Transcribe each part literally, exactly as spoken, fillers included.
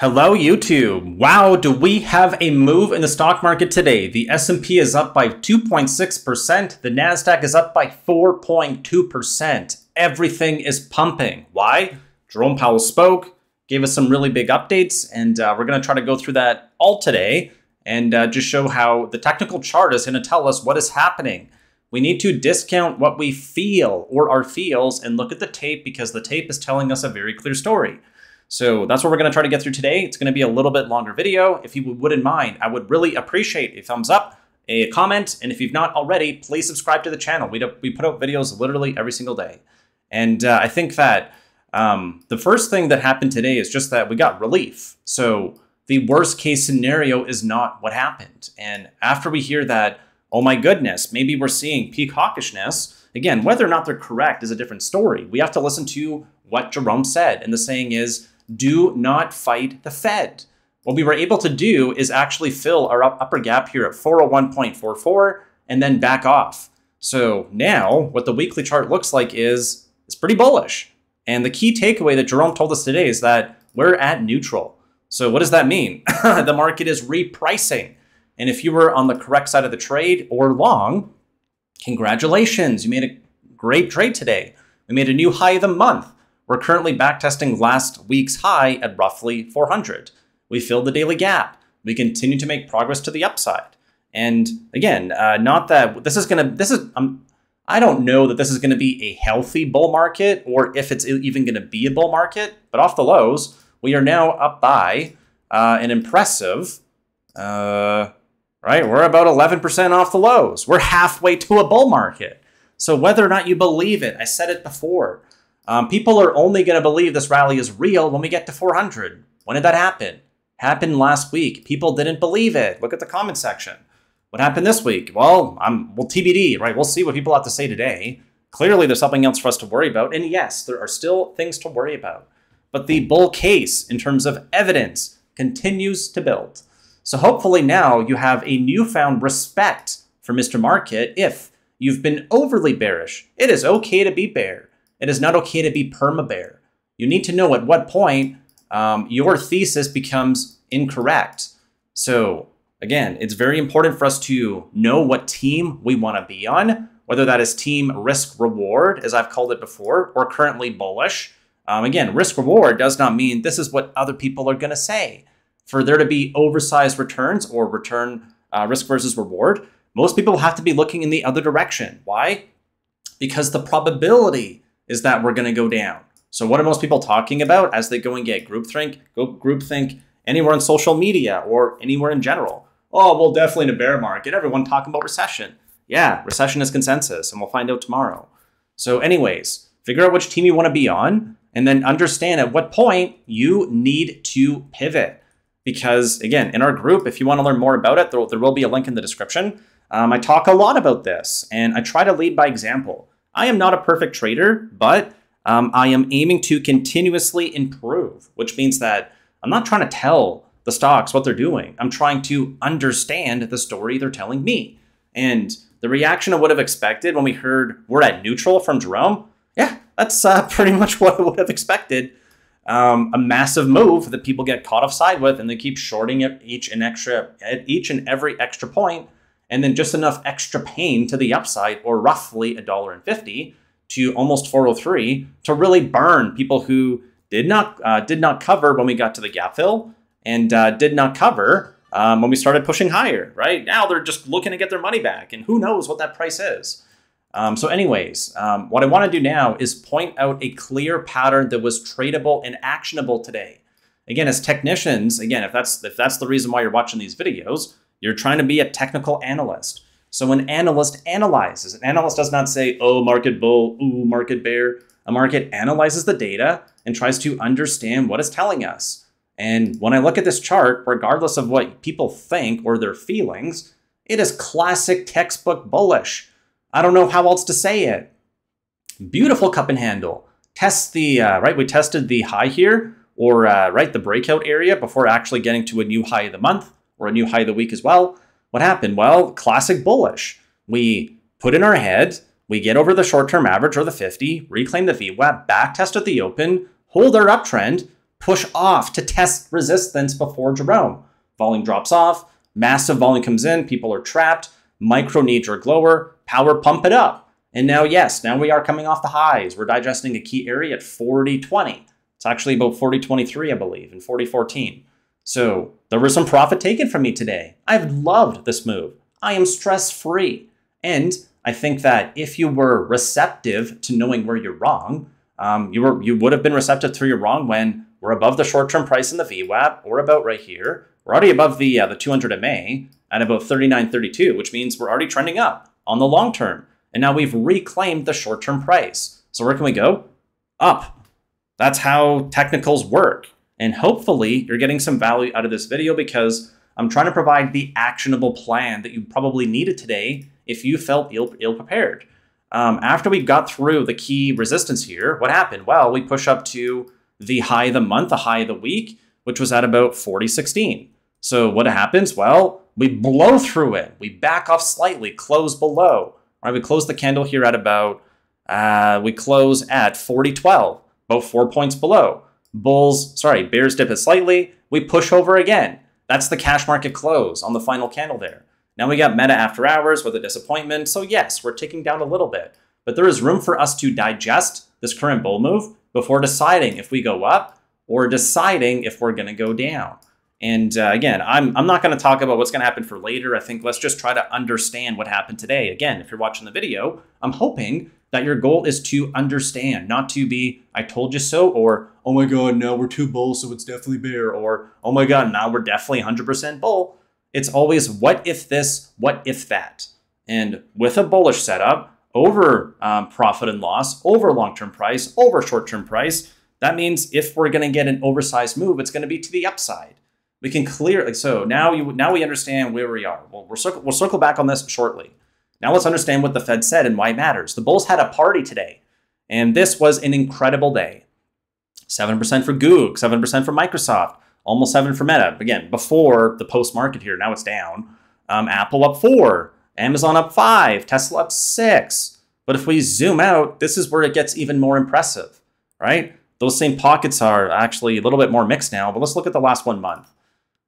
Hello YouTube. Wow, do we have a move in the stock market today. The S and P is up by two point six percent. The NASDAQ is up by four point two percent. Everything is pumping. Why? Jerome Powell spoke, gave us some really big updates, and uh, we're going to try to go through that all today and uh, just show how the technical chart is going to tell us what is happening. We need to discount what we feel or our feels and look at the tape because the tape is telling us a very clear story. So that's what we're going to try to get through today. It's going to be a little bit longer video. If you wouldn't mind, I would really appreciate a thumbs up, a comment, and if you've not already, please subscribe to the channel. We, do, we put out videos literally every single day. And uh, I think that um, the first thing that happened today is just that we got relief. So the worst case scenario is not what happened. And after we hear that, oh my goodness, maybe we're seeing peak hawkishness. Again, whether or not they're correct is a different story. We have to listen to what Jerome said. And the saying is, do not fight the Fed. What we were able to do is actually fill our upper gap here at four oh one point four four and then back off. So now what the weekly chart looks like is it's pretty bullish. And the key takeaway that Jerome told us today is that we're at neutral. So what does that mean? The market is repricing. And if you were on the correct side of the trade or long, congratulations, you made a great trade today. We made a new high of the month. We're currently backtesting last week's high at roughly four hundred. We filled the daily gap. We continue to make progress to the upside. And again, uh, not that this is going to, this is, um, I don't know that this is going to be a healthy bull market or if it's even going to be a bull market, but off the lows, we are now up by uh, an impressive, uh, right? We're about eleven percent off the lows. We're halfway to a bull market. So whether or not you believe it, I said it before. Um, people are only going to believe this rally is real when we get to four hundred. When did that happen? Happened last week. People didn't believe it. Look at the comment section. What happened this week? Well, I'm, well, T B D, right? We'll see what people have to say today. Clearly, there's something else for us to worry about. And yes, there are still things to worry about. But the bull case, in terms of evidence, continues to build. So hopefully now you have a newfound respect for Mister Market. If you've been overly bearish, it is okay to be bear. It is not okay to be perma-bear. You need to know at what point um, your thesis becomes incorrect. So again, it's very important for us to know what team we want to be on, whether that is team risk-reward, as I've called it before, or currently bullish. Um, again, risk-reward does not mean this is what other people are going to say. For there to be oversized returns or return uh, risk versus reward, most people have to be looking in the other direction. Why? Because the probability is that we're going to go down. So what are most people talking about as they go and get groupthink, go groupthink anywhere on social media or anywhere in general? Oh, well, definitely in a bear market, everyone talking about recession. Yeah, recession is consensus, and we'll find out tomorrow. So anyways, figure out which team you want to be on, and then understand at what point you need to pivot. Because again, in our group, if you want to learn more about it, there, there will be a link in the description. Um, I talk a lot about this, and I try to lead by example. I am not a perfect trader, but um, I am aiming to continuously improve, which means that I'm not trying to tell the stocks what they're doing. I'm trying to understand the story they're telling me. And the reaction I would have expected when we heard we're at neutral from Jerome, yeah, that's uh, pretty much what I would have expected. Um, a massive move that people get caught offside with, and they keep shorting at each and extra, at each and every extra point. And then just enough extra pain to the upside, or roughly a dollar fifty to almost four oh three, to really burn people who did not uh, did not cover when we got to the gap fill, and uh, did not cover um, when we started pushing higher. Right now they're just looking to get their money back, and who knows what that price is. Um, so, anyways, um, what I want to do now is point out a clear pattern that was tradable and actionable today. Again, as technicians, again, if that's if that's the reason why you're watching these videos. You're trying to be a technical analyst. So an analyst analyzes. An analyst does not say, oh, market bull, ooh, market bear. A market analyzes the data and tries to understand what it's telling us. And when I look at this chart, regardless of what people think or their feelings, it is classic textbook bullish. I don't know how else to say it. Beautiful cup and handle. Test the, uh, right, we tested the high here, or uh, right, the breakout area before actually getting to a new high of the month. Or a new high of the week as well. What happened? Well, classic bullish. We put in our head, we get over the short-term average or the fifty, reclaim the V WAP, backtest at the open, hold our uptrend, push off to test resistance before Jerome. Volume drops off, massive volume comes in, people are trapped, micro knee-jerk lower, power pump it up. And now, yes, now we are coming off the highs. We're digesting a key area at forty twenty. It's actually about forty twenty-three, I believe, and forty fourteen. So there was some profit taken from me today. I've loved this move. I am stress-free. And I think that if you were receptive to knowing where you're wrong, um, you were you would have been receptive to your wrong when we're above the short-term price in the V WAP, or about right here. We're already above the uh, the two hundred E M A at about thirty-nine thirty-two, which means we're already trending up on the long term. And now we've reclaimed the short-term price. So where can we go? Up. That's how technicals work. And hopefully you're getting some value out of this video, because I'm trying to provide the actionable plan that you probably needed today if you felt ill, ill prepared. Um, after we got through the key resistance here, what happened? Well, we push up to the high of the month, the high of the week, which was at about forty sixteen. So what happens? Well, we blow through it. We back off slightly, close below. All right, we close the candle here at about, uh, we close at forty twelve, about four points below. Bulls, sorry, bears dip it slightly. We push over again. That's the cash market close on the final candle there. Now we got Meta after hours with a disappointment. So yes, we're ticking down a little bit, but there is room for us to digest this current bull move before deciding if we go up or deciding if we're going to go down. And uh, again, I'm, I'm not going to talk about what's going to happen for later. I think let's just try to understand what happened today. Again, if you're watching the video, I'm hoping that your goal is to understand, not to be, I told you so, or, oh my God, no, we're too bull, so it's definitely bear, or, oh my God, now we're definitely one hundred percent bull. It's always what if this, what if that. And with a bullish setup, over um, profit and loss, over long-term price, over short-term price, that means if we're going to get an oversized move, it's going to be to the upside. We can clearly, so now, you, now we understand where we are. Well, we'll circle, we'll circle back on this shortly. Now let's understand what the Fed said and why it matters. The bulls had a party today, and this was an incredible day. seven percent for Goog, seven percent for Microsoft, almost seven for Meta. Again, before the post-market here, now it's down. Um, Apple up four, Amazon up five, Tesla up six. But if we zoom out, this is where it gets even more impressive, right? Those same pockets are actually a little bit more mixed now, but let's look at the last one month.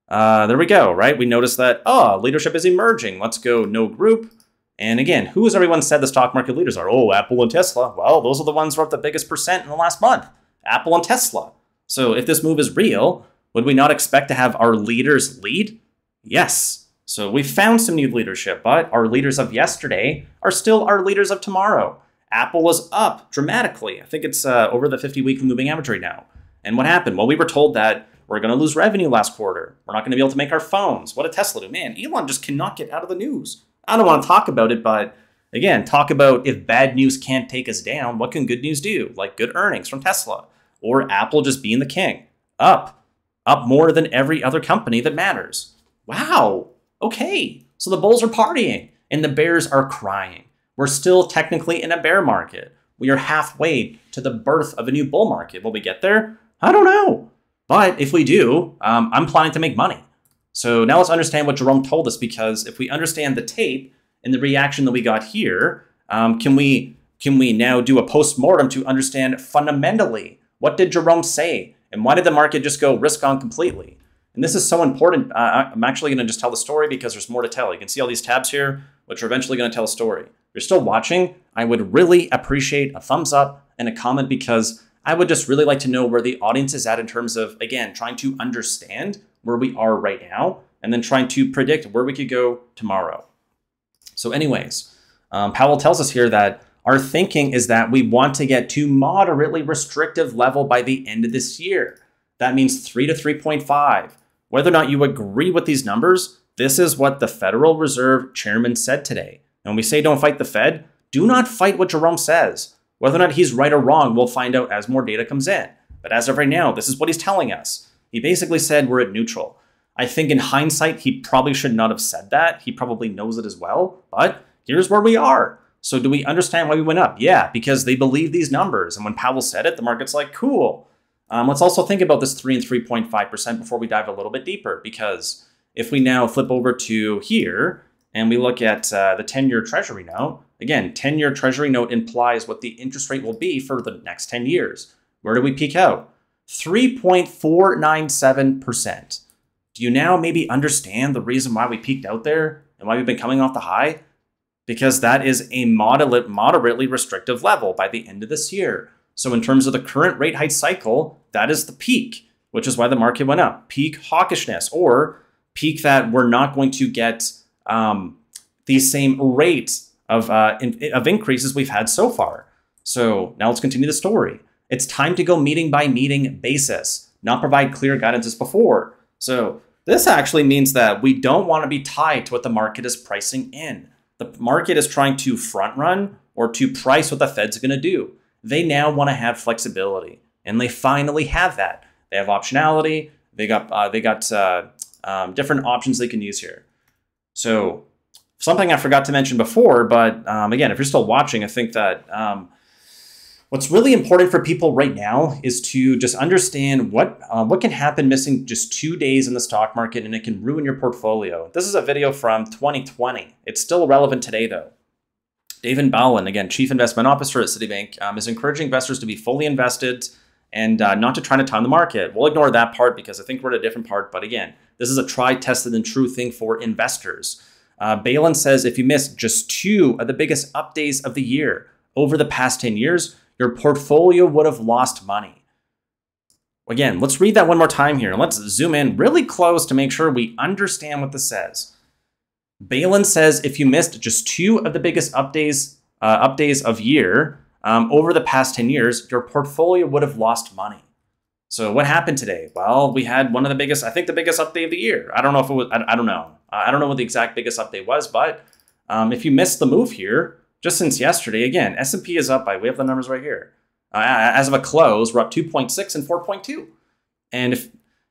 Uh, there we go, right? We notice that, oh, leadership is emerging. Let's go no group. And again, who has everyone said the stock market leaders are? Oh, Apple and Tesla. Well, those are the ones who are up the biggest percent in the last month. Apple and Tesla. So if this move is real, would we not expect to have our leaders lead? Yes. So we found some new leadership, but our leaders of yesterday are still our leaders of tomorrow. Apple is up dramatically. I think it's uh, over the fifty-week moving average right now. And what happened? Well, we were told that we're going to lose revenue last quarter. We're not going to be able to make our phones. What did Tesla do? Man, Elon just cannot get out of the news. I don't want to talk about it, but again, talk about if bad news can't take us down, what can good news do? Like good earnings from Tesla, or Apple just being the king. Up, up more than every other company that matters. Wow, okay. So the bulls are partying and the bears are crying. We're still technically in a bear market. We are halfway to the birth of a new bull market. Will we get there? I don't know. But if we do, um, I'm planning to make money. So now let's understand what Jerome told us, because if we understand the tape and the reaction that we got here, um, can we can we now do a post-mortem to understand fundamentally what did Jerome say and why did the market just go risk on completely? And this is so important. Uh, I'm actually going to just tell the story because there's more to tell. You can see all these tabs here, which are eventually going to tell a story. If you're still watching, I would really appreciate a thumbs up and a comment, because I would just really like to know where the audience is at in terms of, again, trying to understand where we are right now, and then trying to predict where we could go tomorrow. So anyways, um, Powell tells us here that our thinking is that we want to get to moderately restrictive level by the end of this year. That means three to three point five. Whether or not you agree with these numbers, this is what the Federal Reserve Chairman said today. And when we say don't fight the Fed, do not fight what Jerome says. Whether or not he's right or wrong, we'll find out as more data comes in. But as of right now, this is what he's telling us. He basically said we're at neutral. I think in hindsight, he probably should not have said that. He probably knows it as well, but here's where we are. So do we understand why we went up? Yeah, because they believe these numbers. And when Powell said it, the market's like, cool. Um, let's also think about this three and three point five percent before we dive a little bit deeper, because if we now flip over to here and we look at uh, the ten-year treasury note, again, ten-year treasury note implies what the interest rate will be for the next ten years. Where do we peak out? three point four nine seven percent. Do you now maybe understand the reason why we peaked out there and why we've been coming off the high? Because that is a moderate, moderately restrictive level by the end of this year. So in terms of the current rate hike cycle, that is the peak, which is why the market went up. Peak hawkishness, or peak that we're not going to get um, the same rate of, uh, in, of increases we've had so far. So now let's continue the story. It's time to go meeting by meeting basis, not provide clear guidance as before. So this actually means that we don't want to be tied to what the market is pricing in. The market is trying to front run or to price what the Fed's going to do. They now want to have flexibility, and they finally have that. They have optionality. They got uh, they got uh, um, different options they can use here. So something I forgot to mention before, but um, again, if you're still watching, I think that um, what's really important for people right now is to just understand what uh, what can happen missing just two days in the stock market, and it can ruin your portfolio. This is a video from twenty twenty. It's still relevant today, though. David Balin, again, Chief Investment Officer at Citibank, um, is encouraging investors to be fully invested and uh, not to try to time the market. We'll ignore that part because I think we're at a different part. But again, this is a tried, tested, and true thing for investors. Uh, Balin says if you miss just two of the biggest up days of the year over the past ten years, your portfolio would have lost money. Again, let's read that one more time here. And let's zoom in really close to make sure we understand what this says. Balin says if you missed just two of the biggest up days, uh, up days of year um, over the past ten years, your portfolio would have lost money. So what happened today? Well, we had one of the biggest, I think the biggest up day of the year. I don't know if it was, I, I don't know. Uh, I don't know what the exact biggest up day was, but um, if you missed the move here, just since yesterday, again, S and P is up by, we have the numbers right here. Uh, as of a close, we're up two point six and four point two. And if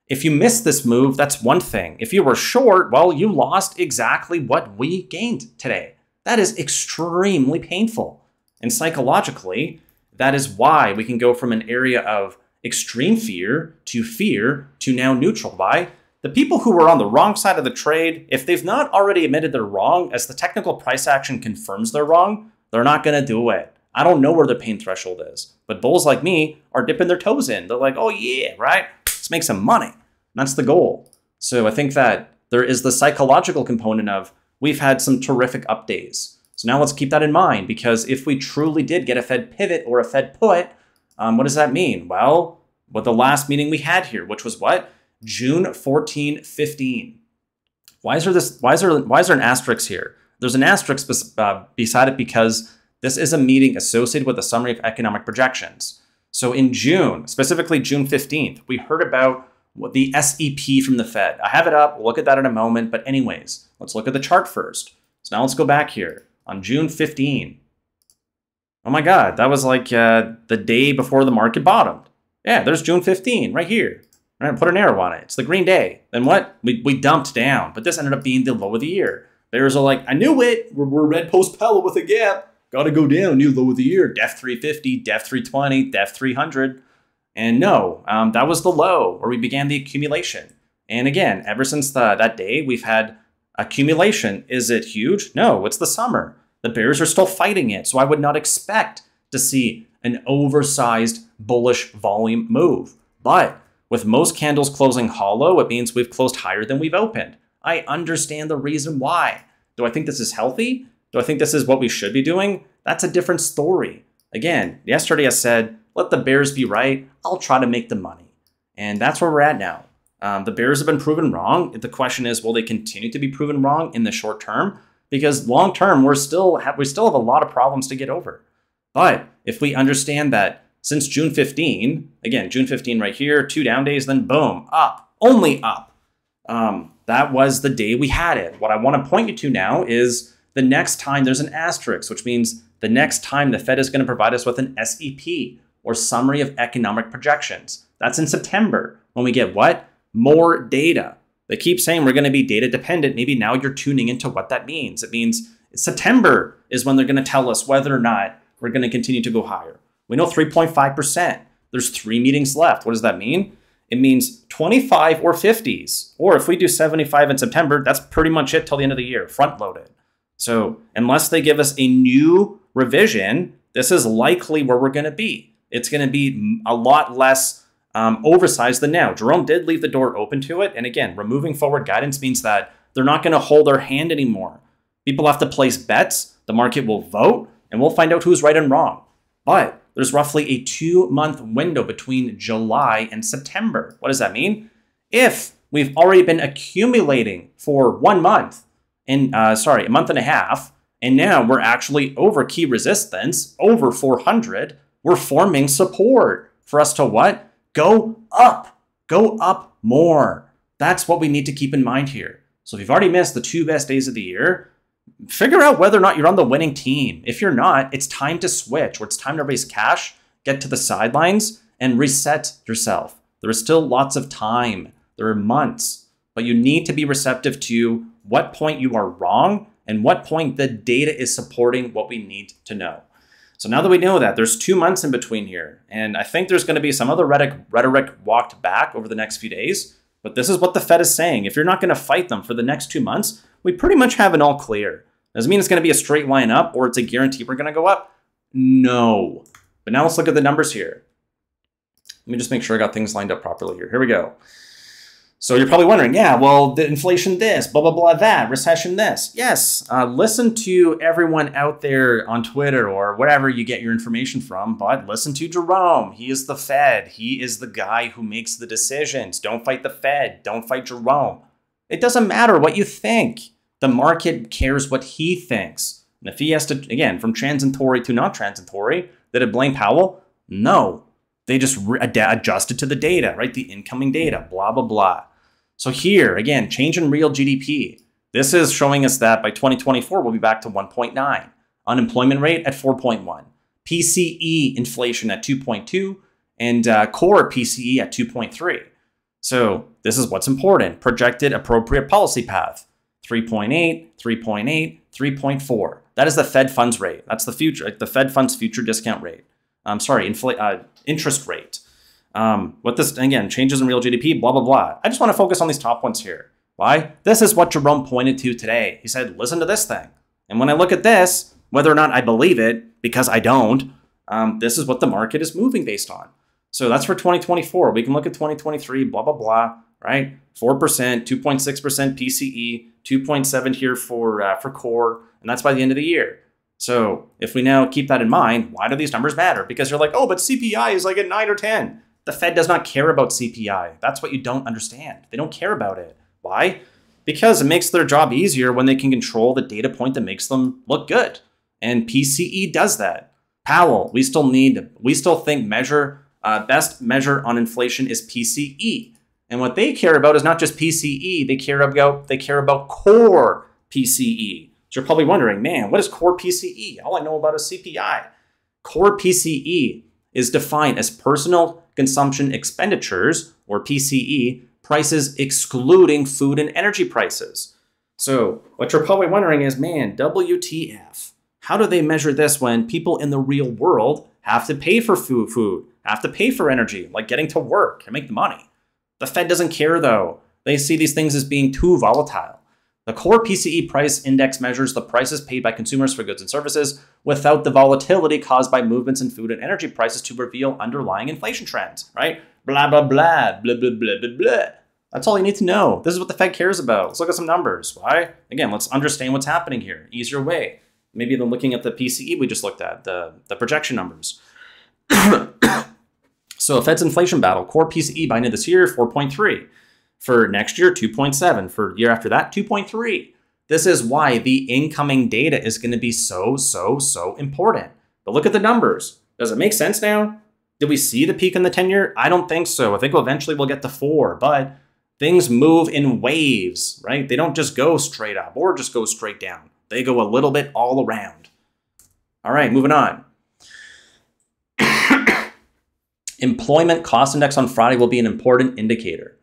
If you missed this move, that's one thing. If you were short, well, you lost exactly what we gained today. That is extremely painful. And psychologically, that is why we can go from an area of extreme fear to fear to now neutral buy. The people who were on the wrong side of the trade, if they've not already admitted they're wrong, as the technical price action confirms they're wrong, they're not going to do it. I don't know where the pain threshold is, but bulls like me are dipping their toes in. They're like, oh yeah, right? Let's make some money. And that's the goal. So I think that there is the psychological component of we've had some terrific up days. So now let's keep that in mind, because if we truly did get a Fed pivot or a Fed put, um, what does that mean? Well, what the last meeting we had here, which was what? June fourteenth, fifteen. Why is there this? Why is there? Why is there an asterisk here? There's an asterisk bes uh, beside it because this is a meeting associated with a summary of economic projections. So in June, specifically June fifteenth, we heard about what the S E P from the Fed. I have it up. We'll look at that in a moment. But anyways, let's look at the chart first. So now let's go back here on June fifteenth. Oh my God, that was like uh, the day before the market bottomed. Yeah, there's June fifteenth right here. All right, put an arrow on it. It's the green day. Then what? We, we dumped down, but this ended up being the low of the year. Bears are like, I knew it. We're, we're red post Powell with a gap. Got to go down, new low of the year, D E F three fifty, D E F three twenty, D E F three hundred. And no, um, that was the low where we began the accumulation. And again, ever since the, that day, we've had accumulation. Is it huge? No, it's the summer. The bears are still fighting it. So I would not expect to see an oversized bullish volume move. But with most candles closing hollow, it means we've closed higher than we've opened. I understand the reason why. Do I think this is healthy? Do I think this is what we should be doing? That's a different story. Again, yesterday I said, let the bears be right. I'll try to make the money. And that's where we're at now. Um, the bears have been proven wrong. The question is, will they continue to be proven wrong in the short term? Because long term, we're still have, we still have a lot of problems to get over. But if we understand that since June fifteenth, again, June fifteenth right here, two down days, then boom, up, only up. Um, that was the day we had it. What I want to point you to now is the next time there's an asterisk, which means the next time the Fed is going to provide us with an S E P, or summary of economic projections. That's in September, when we get what? More data. They keep saying we're going to be data dependent. Maybe now you're tuning into what that means. It means September is when they're going to tell us whether or not we're going to continue to go higher. We know three point five percent. There's three meetings left. What does that mean? It means twenty-five or fifties. Or if we do seventy-five in September, that's pretty much it till the end of the year, front loaded. So unless they give us a new revision, this is likely where we're going to be. It's going to be a lot less um, oversized than now. Jerome did leave the door open to it. And again, removing forward guidance means that they're not going to hold their hand anymore. People have to place bets. The market will vote and we'll find out who's right and wrong. But there's roughly a two-month window between July and September. What does that mean? If we've already been accumulating for one month, and uh, sorry, a month and a half, and now we're actually over key resistance, over four hundred, we're forming support for us to what? Go up, go up more. That's what we need to keep in mind here. So if you've already missed the two best days of the year, figure out whether or not you're on the winning team. If you're not, it's time to switch, or it's time to raise cash, get to the sidelines, and reset yourself. There is still lots of time. There are months, but you need to be receptive to what point you are wrong and what point the data is supporting what we need to know. So now that we know that, there's two months in between here, and I think there's going to be some other rhetoric walked back over the next few days, but this is what the Fed is saying. If you're not going to fight them for the next two months, we pretty much have an all clear. Doesn't mean it's going to be a straight line up or it's a guarantee we're going to go up. No. But now let's look at the numbers here. Let me just make sure I got things lined up properly here. Here we go. So you're probably wondering, yeah, well, the inflation this, blah, blah, blah, that, recession this. Yes, uh, listen to everyone out there on Twitter or wherever you get your information from, but listen to Jerome. He is the Fed. He is the guy who makes the decisions. Don't fight the Fed. Don't fight Jerome. It doesn't matter what you think. The market cares what he thinks. And if he has to, again, from transitory to not transitory, did it blame Powell? No. They just adjusted to the data, right? The incoming data, blah, blah, blah. So here, again, change in real G D P. This is showing us that by twenty twenty-four, we'll be back to one point nine. Unemployment rate at four point one. P C E inflation at two point two. And uh, core P C E at two point three. So this is what's important. Projected appropriate policy path. three point eight, three point eight, three point four. That is the Fed funds rate. That's the future, the Fed funds future discount rate. I'm sorry, infl uh, interest rate. Um, what this, again, changes in real G D P, blah, blah, blah. I just want to focus on these top ones here. Why? This is what Jerome pointed to today. He said, listen to this thing. And when I look at this, whether or not I believe it, because I don't, um, this is what the market is moving based on. So that's for twenty twenty-four. We can look at twenty twenty-three, blah, blah, blah, right? four percent, two point six percent P C E, two point seven here for, uh, for core, and that's by the end of the year. So if we now keep that in mind, why do these numbers matter? Because you're like, oh, but C P I is like at nine or ten. The Fed does not care about C P I. That's what you don't understand. They don't care about it. Why? Because it makes their job easier when they can control the data point that makes them look good. And P C E does that. Powell, we still need, we still think measure, uh, best measure on inflation is P C E. And what they care about is not just P C E, they care about, they care about core P C E. So you're probably wondering, man, what is core P C E? All I know about is C P I. Core P C E is defined as personal consumption expenditures, or P C E, prices excluding food and energy prices. So what you're probably wondering is, man, W T F, how do they measure this when people in the real world have to pay for food, food, have to pay for energy, like getting to work and make the money? The Fed doesn't care, though. They see these things as being too volatile. The core P C E price index measures the prices paid by consumers for goods and services without the volatility caused by movements in food and energy prices to reveal underlying inflation trends, right? Blah, blah, blah, blah, blah, blah, blah, blah. That's all you need to know. This is what the Fed cares about. Let's look at some numbers. Why? Again, let's understand what's happening here. Easier way. Maybe than looking at the P C E we just looked at, the, the projection numbers. So Fed's inflation battle, core P C E by end of this year, four point three. For next year, two point seven. For year after that, two point three. This is why the incoming data is going to be so, so, so important. But look at the numbers. Does it make sense now? Did we see the peak in the ten-year? I don't think so. I think eventually we'll get to four, but things move in waves, right? They don't just go straight up or just go straight down. They go a little bit all around. All right, moving on. Employment cost index on Friday will be an important indicator.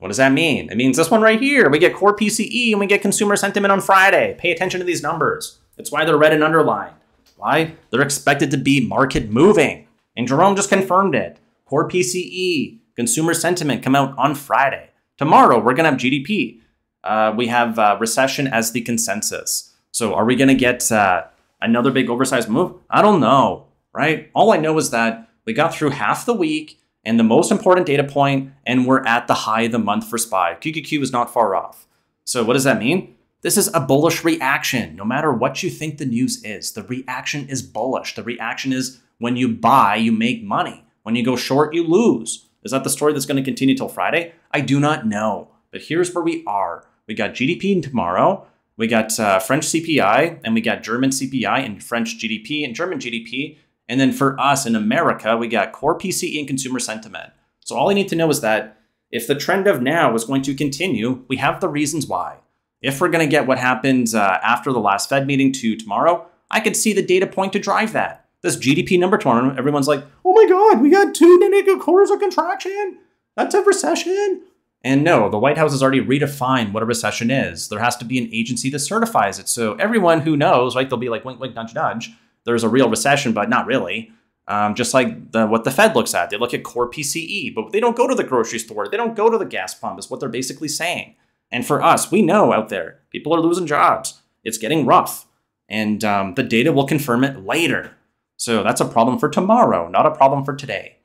What does that mean? It means this one right here. We get core P C E and we get consumer sentiment on Friday. Pay attention to these numbers. That's why they're red and underlined. Why? They're expected to be market moving. And Jerome just confirmed it. Core P C E, consumer sentiment come out on Friday. Tomorrow, we're going to have G D P. Uh, we have uh, recession as the consensus. So are we going to get uh, another big oversized move? I don't know, right? All I know is that we got through half the week. And the most important data point, and we're at the high of the month for S P Y. Q Q Q is not far off. So what does that mean? This is a bullish reaction. No matter what you think the news is, the reaction is bullish. The reaction is when you buy, you make money. When you go short, you lose. Is that the story that's going to continue till Friday? I do not know. But here's where we are. We got G D P tomorrow. We got uh, French C P I, and we got German C P I and French G D P and German G D P. And then for us in America, we got core P C E and consumer sentiment. So all I need to know is that if the trend of now is going to continue, we have the reasons why. If we're going to get what happened uh, after the last Fed meeting to tomorrow, I could see the data point to drive that. This G D P number tomorrow, everyone's like, oh my God, we got two negative quarters of contraction. That's a recession. And no, the White House has already redefined what a recession is. There has to be an agency that certifies it. So everyone who knows, right, they'll be like, wink, wink, nudge, nudge. There's a real recession, but not really. Um, just like the, what the Fed looks at. They look at core P C E, but they don't go to the grocery store. They don't go to the gas pump is what they're basically saying. And for us, we know out there, people are losing jobs. It's getting rough. And um, the data will confirm it later. So that's a problem for tomorrow, not a problem for today.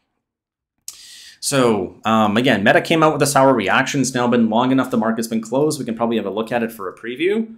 So um, again, Meta came out with a sour reaction. It's now been long enough. The market's been closed. We can probably have a look at it for a preview.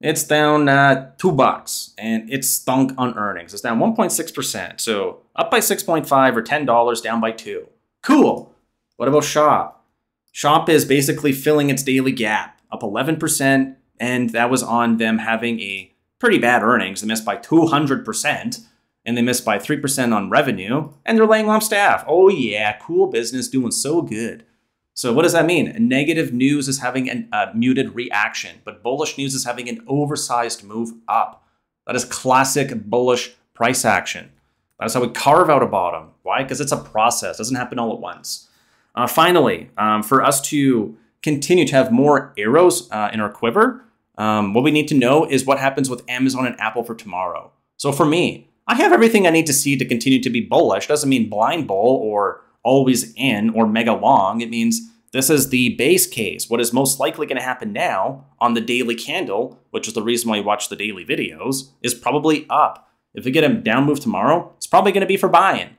It's down uh, two bucks and it's stunk on earnings. It's down one point six percent. So up by six point five or ten dollars, down by two. Cool. What about Shop? Shop is basically filling its daily gap, up eleven percent. And that was on them having a pretty bad earnings. They missed by two hundred percent. And they missed by three percent on revenue, and they're laying off staff. Oh yeah, cool business, doing so good. So what does that mean? Negative news is having an, a muted reaction, but bullish news is having an oversized move up. That is classic bullish price action. That's how we carve out a bottom. Why? Because it's a process. It doesn't happen all at once. Uh, finally, um, for us to continue to have more arrows uh, in our quiver, um, what we need to know is what happens with Amazon and Apple for tomorrow. So for me, I have everything I need to see to continue to be bullish. Doesn't mean blind bull or always in or mega long. It means this is the base case. What is most likely going to happen now on the daily candle, which is the reason why you watch the daily videos, is probably up. If we get a down move tomorrow, it's probably going to be for buying.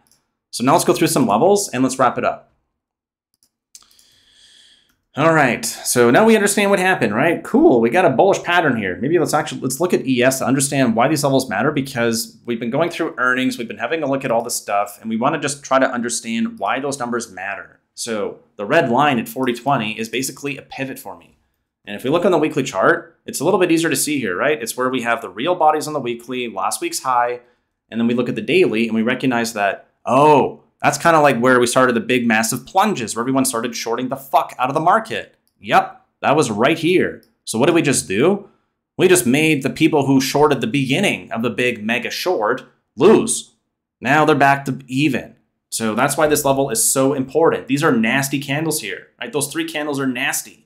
So now let's go through some levels and let's wrap it up. All right, so now we understand what happened, right? Cool, we got a bullish pattern here. Maybe let's actually, let's look at E S to understand why these levels matter, because we've been going through earnings, we've been having a look at all this stuff, and we wanna just try to understand why those numbers matter. So the red line at forty twenty is basically a pivot for me. And if we look on the weekly chart, it's a little bit easier to see here, right? It's where we have the real bodies on the weekly, last week's high, and then we look at the daily and we recognize that, oh, that's kind of like where we started the big massive plunges where everyone started shorting the fuck out of the market. Yep, that was right here. So what did we just do? We just made the people who shorted the beginning of the big mega short lose. Now they're back to even. So that's why this level is so important. These are nasty candles here, right? Those three candles are nasty.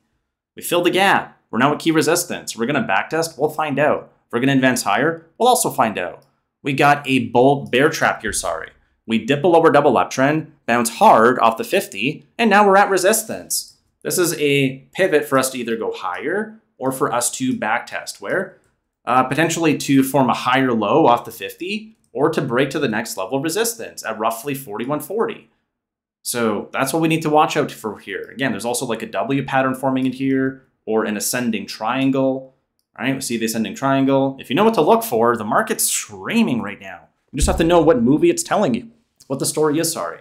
We filled the gap. We're now at key resistance. We're gonna backtest, we'll find out. If we're gonna advance higher, we'll also find out. We got a bull bear trap here, sorry. We dip below our double uptrend, bounce hard off the fifty, and now we're at resistance. This is a pivot for us to either go higher or for us to backtest, where uh, potentially to form a higher low off the fifty or to break to the next level of resistance at roughly forty-one forty. So that's what we need to watch out for here. Again, there's also like a W pattern forming in here or an ascending triangle. All right, we see the ascending triangle. If you know what to look for, the market's screaming right now. You just have to know what movie it's telling you, what the story is, sorry.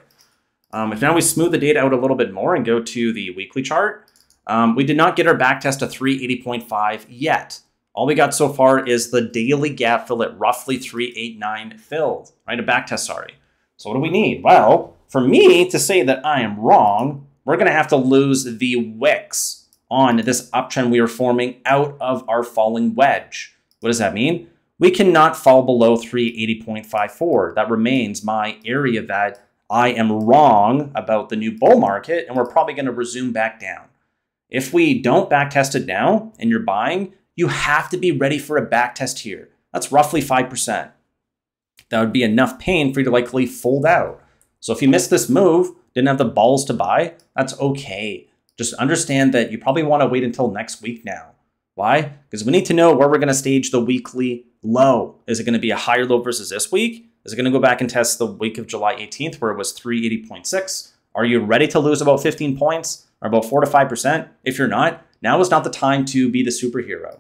Um, if now we smooth the data out a little bit more and go to the weekly chart, um, we did not get our back test to three eighty point five yet. All we got so far is the daily gap fill at roughly three eighty-nine filled, right? A back test, sorry. So what do we need? Well, for me to say that I am wrong, we're gonna have to lose the wicks on this uptrend we are forming out of our falling wedge. What does that mean? We cannot fall below three eighty point five four. That remains my area that I am wrong about the new bull market, and we're probably going to resume back down. If we don't backtest it now and you're buying, you have to be ready for a backtest here. That's roughly five percent. That would be enough pain for you to likely fold out. So if you missed this move, didn't have the balls to buy, that's okay. Just understand that you probably want to wait until next week now. Why? Because we need to know where we're going to stage the weekly low. Is it going to be a higher low versus this week? Is it going to go back and test the week of July eighteenth where it was three eighty point six? Are you ready to lose about fifteen points or about four to five percent? If you're not, now is not the time to be the superhero.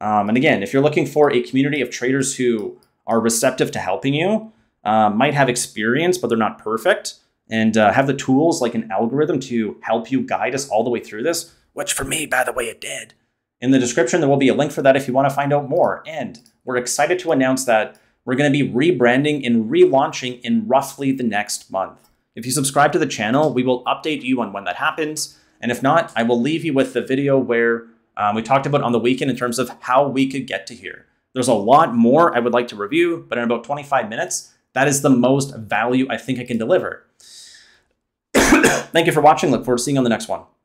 Um, and again, if you're looking for a community of traders who are receptive to helping you, uh, might have experience, but they're not perfect, and uh, have the tools like an algorithm to help you guide us all the way through this, which for me, by the way, it did. In the description, there will be a link for that if you want to find out more. And we're excited to announce that we're going to be rebranding and relaunching in roughly the next month. If you subscribe to the channel, we will update you on when that happens. And if not, I will leave you with the video where um, we talked about on the weekend in terms of how we could get to here. There's a lot more I would like to review, but in about twenty-five minutes, that is the most value I think I can deliver. Thank you for watching. Look forward to seeing you on the next one.